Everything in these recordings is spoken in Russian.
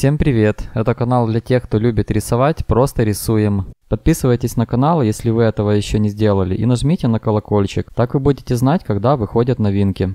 Всем привет! Это канал для тех, кто любит рисовать, просто рисуем. Подписывайтесь на канал, если вы этого еще не сделали, и нажмите на колокольчик. Так вы будете знать, когда выходят новинки.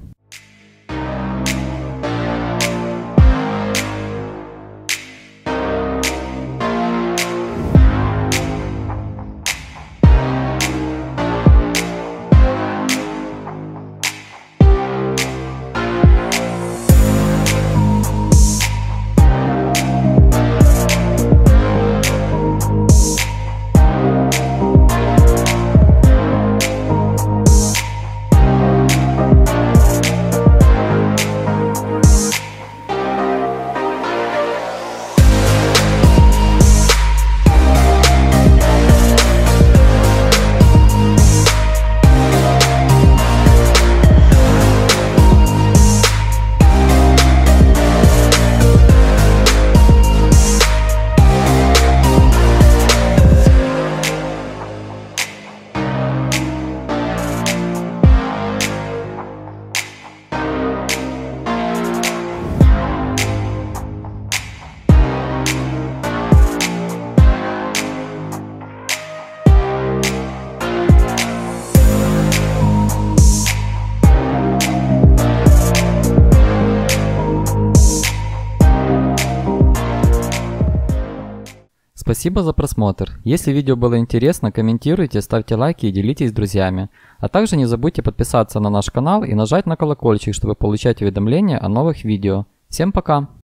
Спасибо за просмотр. Если видео было интересно, комментируйте, ставьте лайки и делитесь с друзьями. А также не забудьте подписаться на наш канал и нажать на колокольчик, чтобы получать уведомления о новых видео. Всем пока!